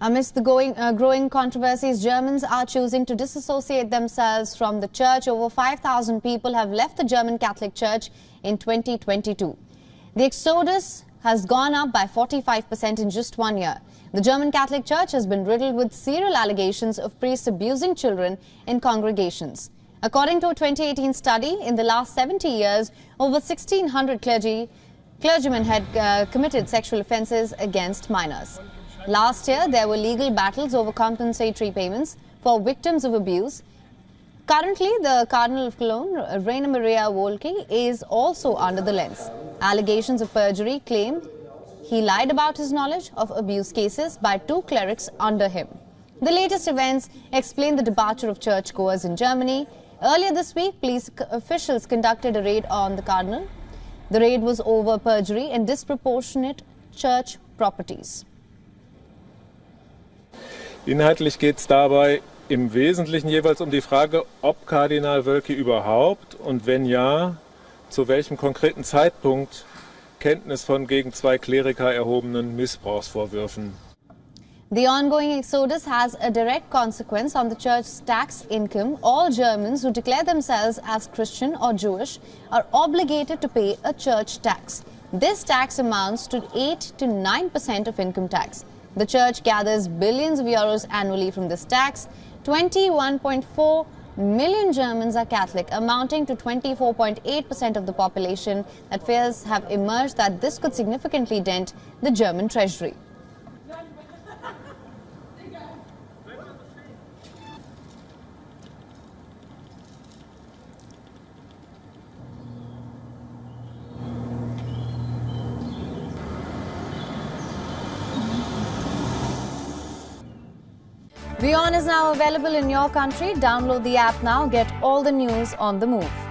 Amidst the growing controversies, Germans are choosing to disassociate themselves from the church. Over 5,000 people have left the German Catholic Church in 2022. The exodus has gone up by 45% in just 1 year. The German Catholic Church has been riddled with serial allegations of priests abusing children in congregations. According to a 2018 study, in the last 70 years, over 1,600 clergymen had committed sexual offences against minors. Last year, there were legal battles over compensatory payments for victims of abuse. Currently, the Cardinal of Cologne, Reinhard Marx, is also under the lens. Allegations of perjury claim he lied about his knowledge of abuse cases by two clerics under him. The latest events explain the departure of churchgoers in Germany. Earlier this week, police officials conducted a raid on the Cardinal. The raid was over perjury and disproportionate church properties. Inhaltlich geht es dabei im Wesentlichen jeweils um die Frage, ob Kardinal Wölki überhaupt und wenn ja, zu welchem konkreten Zeitpunkt Kenntnis von gegen zwei Kleriker erhobenen Missbrauchsvorwürfen. The ongoing exodus has a direct consequence on the church's tax income. All Germans who declare themselves as Christian or Jewish are obligated to pay a church tax. This tax amounts to 8% to 9% of income tax. The church gathers billions of euros annually from this tax. 21.4 million Germans are Catholic, amounting to 24.8% of the population. That fears have emerged that this could significantly dent the German treasury. WION is now available in your country. Download the app now. Get all the news on the move.